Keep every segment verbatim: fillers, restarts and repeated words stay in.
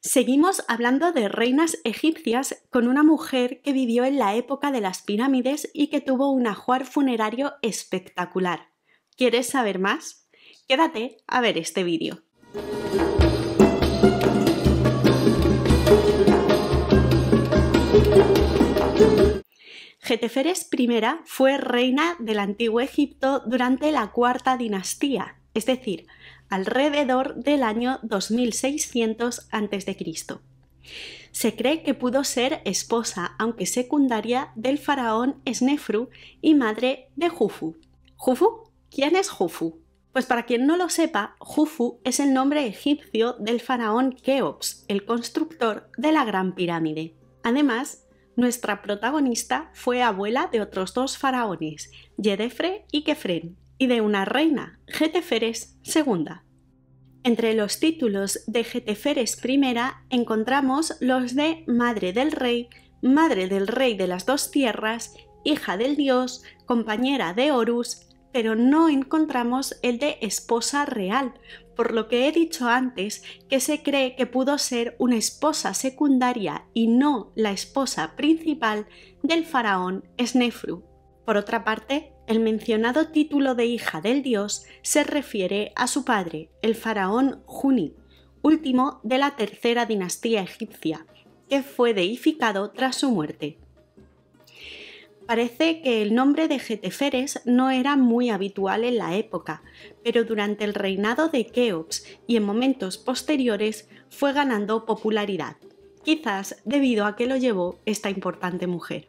Seguimos hablando de reinas egipcias con una mujer que vivió en la época de las pirámides y que tuvo un ajuar funerario espectacular. ¿Quieres saber más? Quédate a ver este vídeo. Hetepheres primera fue reina del antiguo Egipto durante la cuarta dinastía, es decir, alrededor del año dos mil seiscientos antes de Cristo. Se cree que pudo ser esposa, aunque secundaria, del faraón Snefru y madre de Jufu. ¿Jufu? ¿Quién es Jufu? Pues para quien no lo sepa, Jufu es el nombre egipcio del faraón Keops, el constructor de la Gran Pirámide. Además, nuestra protagonista fue abuela de otros dos faraones, Jedefre y Kefren, y de una reina, Hetepheres segunda. Entre los títulos de Hetepheres primera encontramos los de Madre del Rey, Madre del Rey de las Dos Tierras, Hija del Dios, Compañera de Horus, pero no encontramos el de Esposa Real, por lo que he dicho antes que se cree que pudo ser una esposa secundaria y no la esposa principal del faraón Snefru. Por otra parte, el mencionado título de hija del dios se refiere a su padre, el faraón Huni, último de la tercera dinastía egipcia, que fue deificado tras su muerte. Parece que el nombre de Hetepheres no era muy habitual en la época, pero durante el reinado de Keops y en momentos posteriores fue ganando popularidad, quizás debido a que lo llevó esta importante mujer.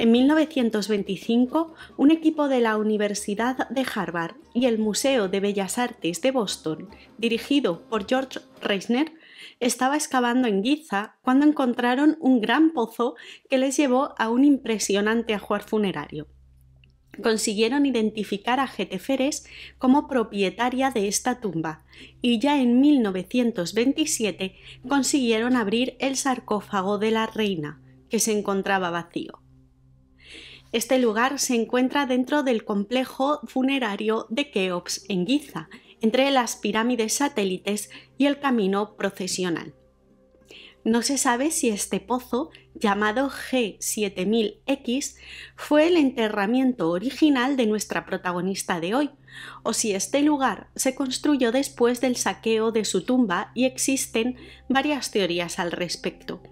En mil novecientos veinticinco, un equipo de la Universidad de Harvard y el Museo de Bellas Artes de Boston, dirigido por George Reisner, estaba excavando en Giza cuando encontraron un gran pozo que les llevó a un impresionante ajuar funerario. Consiguieron identificar a Hetepheres como propietaria de esta tumba y ya en mil novecientos veintisiete consiguieron abrir el sarcófago de la reina, que se encontraba vacío. Este lugar se encuentra dentro del complejo funerario de Keops en Giza, entre las pirámides satélites y el camino procesional. No se sabe si este pozo, llamado G siete mil X, fue el enterramiento original de nuestra protagonista de hoy, o si este lugar se construyó después del saqueo de su tumba y existen varias teorías al respecto.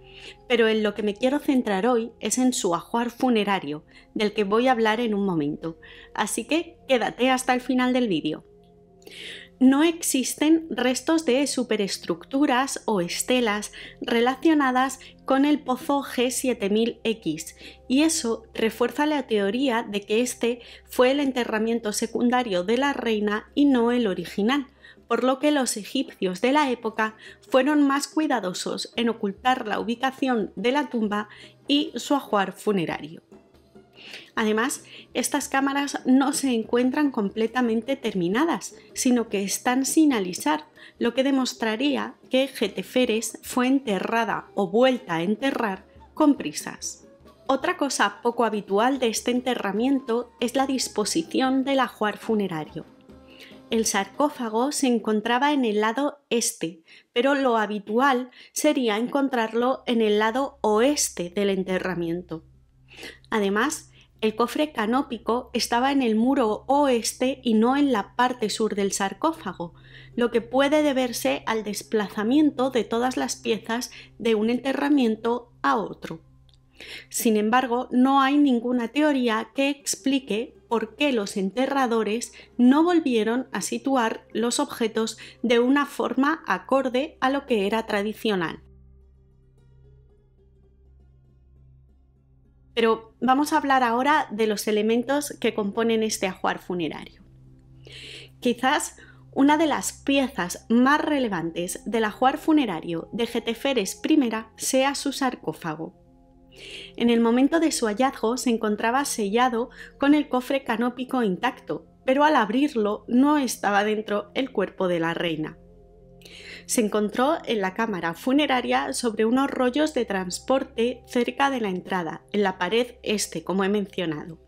Pero en lo que me quiero centrar hoy es en su ajuar funerario, del que voy a hablar en un momento, así que quédate hasta el final del vídeo. No existen restos de superestructuras o estelas relacionadas con el pozo G siete mil X y eso refuerza la teoría de que este fue el enterramiento secundario de la reina y no el original, por lo que los egipcios de la época fueron más cuidadosos en ocultar la ubicación de la tumba y su ajuar funerario. Además, estas cámaras no se encuentran completamente terminadas, sino que están sin alisar, lo que demostraría que Hetepheres fue enterrada o vuelta a enterrar con prisas. Otra cosa poco habitual de este enterramiento es la disposición del ajuar funerario. El sarcófago se encontraba en el lado este, pero lo habitual sería encontrarlo en el lado oeste del enterramiento. Además, el cofre canópico estaba en el muro oeste y no en la parte sur del sarcófago, lo que puede deberse al desplazamiento de todas las piezas de un enterramiento a otro. Sin embargo, no hay ninguna teoría que explique por qué los enterradores no volvieron a situar los objetos de una forma acorde a lo que era tradicional. Pero vamos a hablar ahora de los elementos que componen este ajuar funerario. Quizás una de las piezas más relevantes del ajuar funerario de Hetepheres primera sea su sarcófago. En el momento de su hallazgo se encontraba sellado con el cofre canópico intacto, pero al abrirlo no estaba dentro el cuerpo de la reina. Se encontró en la cámara funeraria sobre unos rollos de transporte cerca de la entrada, en la pared este, como he mencionado.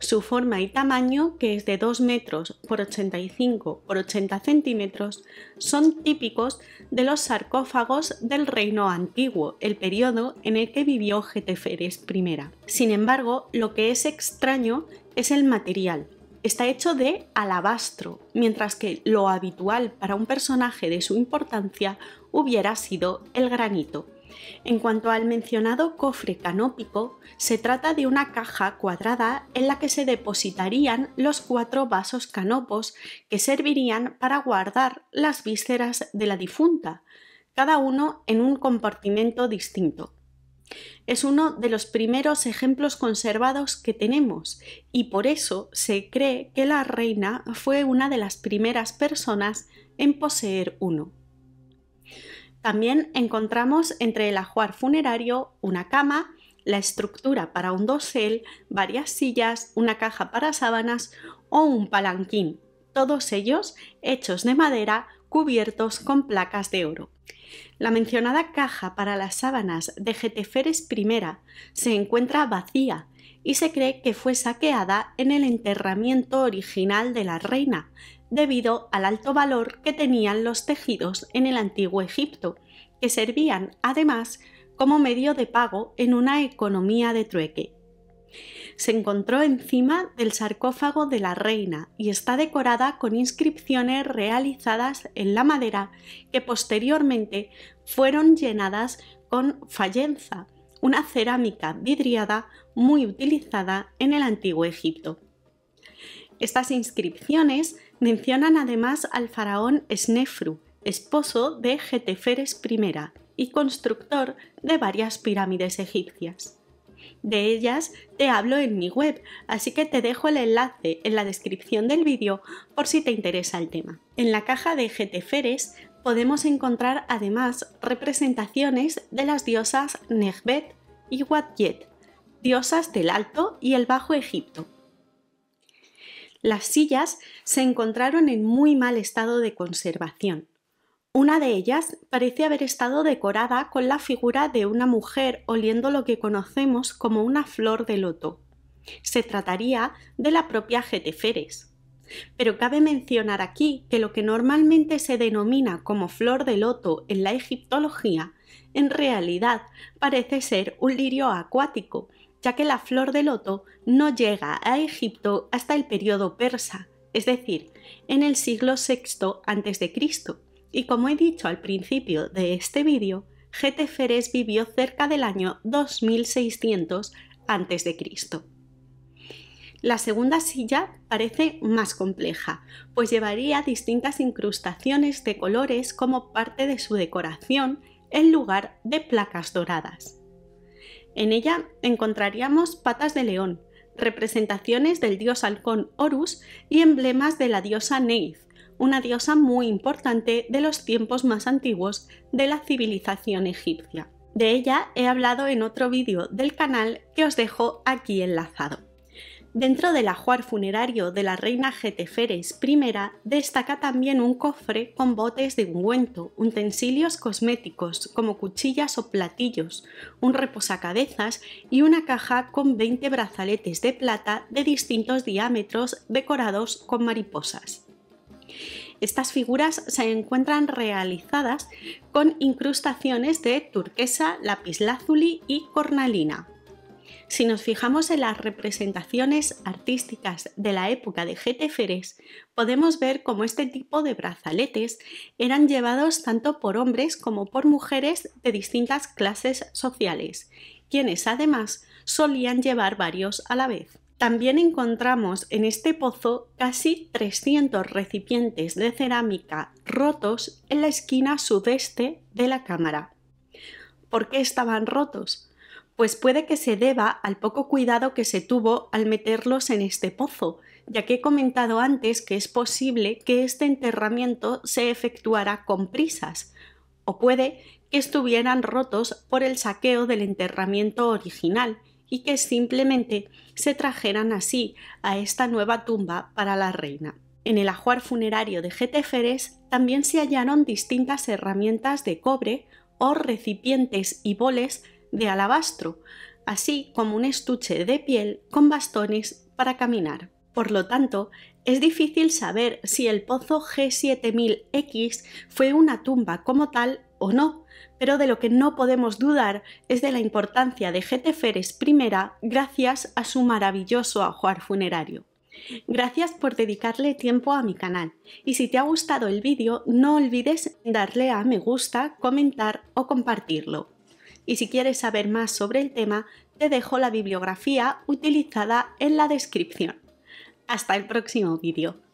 Su forma y tamaño, que es de dos metros por ochenta y cinco por ochenta centímetros, son típicos de los sarcófagos del Reino Antiguo, el periodo en el que vivió Hetepheres primero. Sin embargo, lo que es extraño es el material. Está hecho de alabastro, mientras que lo habitual para un personaje de su importancia hubiera sido el granito. En cuanto al mencionado cofre canópico, se trata de una caja cuadrada en la que se depositarían los cuatro vasos canopos que servirían para guardar las vísceras de la difunta, cada uno en un compartimento distinto. Es uno de los primeros ejemplos conservados que tenemos y por eso se cree que la reina fue una de las primeras personas en poseer uno. También encontramos entre el ajuar funerario una cama, la estructura para un dosel, varias sillas, una caja para sábanas o un palanquín, todos ellos hechos de madera cubiertos con placas de oro. La mencionada caja para las sábanas de Hetepheres primero se encuentra vacía y se cree que fue saqueada en el enterramiento original de la reina, debido al alto valor que tenían los tejidos en el antiguo Egipto, que servían además como medio de pago en una economía de trueque. Se encontró encima del sarcófago de la reina y está decorada con inscripciones realizadas en la madera que posteriormente fueron llenadas con fayenza, una cerámica vidriada muy utilizada en el antiguo Egipto. Estas inscripciones mencionan además al faraón Snefru, esposo de Hetepheres primero y constructor de varias pirámides egipcias. De ellas te hablo en mi web, así que te dejo el enlace en la descripción del vídeo por si te interesa el tema. En la caja de Hetepheres podemos encontrar además representaciones de las diosas Nekhbet y Wadjet, diosas del Alto y el Bajo Egipto. Las sillas se encontraron en muy mal estado de conservación. Una de ellas parece haber estado decorada con la figura de una mujer oliendo lo que conocemos como una flor de loto. Se trataría de la propia Hetepheres. Pero cabe mencionar aquí que lo que normalmente se denomina como flor de loto en la egiptología, en realidad parece ser un lirio acuático, ya que la flor de loto no llega a Egipto hasta el periodo persa, es decir, en el siglo sexto antes de Cristo, y como he dicho al principio de este vídeo, Hetepheres vivió cerca del año dos mil seiscientos antes de Cristo. La segunda silla parece más compleja, pues llevaría distintas incrustaciones de colores como parte de su decoración en lugar de placas doradas. En ella encontraríamos patas de león, representaciones del dios halcón Horus y emblemas de la diosa Neith, una diosa muy importante de los tiempos más antiguos de la civilización egipcia. De ella he hablado en otro vídeo del canal que os dejo aquí enlazado. Dentro del ajuar funerario de la reina Hetepheres primero destaca también un cofre con botes de ungüento, utensilios cosméticos como cuchillas o platillos, un reposacabezas y una caja con veinte brazaletes de plata de distintos diámetros decorados con mariposas. Estas figuras se encuentran realizadas con incrustaciones de turquesa, lapislázuli y cornalina. Si nos fijamos en las representaciones artísticas de la época de Hetepheres, podemos ver cómo este tipo de brazaletes eran llevados tanto por hombres como por mujeres de distintas clases sociales, quienes además solían llevar varios a la vez. También encontramos en este pozo casi trescientos recipientes de cerámica rotos en la esquina sudeste de la cámara. ¿Por qué estaban rotos? Pues puede que se deba al poco cuidado que se tuvo al meterlos en este pozo, ya que he comentado antes que es posible que este enterramiento se efectuara con prisas, o puede que estuvieran rotos por el saqueo del enterramiento original y que simplemente se trajeran así a esta nueva tumba para la reina. En el ajuar funerario de Hetepheres también se hallaron distintas herramientas de cobre o recipientes y boles de alabastro, así como un estuche de piel con bastones para caminar. Por lo tanto, es difícil saber si el pozo G siete mil X fue una tumba como tal o no, pero de lo que no podemos dudar es de la importancia de Hetepheres primero gracias a su maravilloso ajuar funerario. Gracias por dedicarle tiempo a mi canal y si te ha gustado el vídeo no olvides darle a me gusta, comentar o compartirlo. Y si quieres saber más sobre el tema, te dejo la bibliografía utilizada en la descripción. Hasta el próximo vídeo.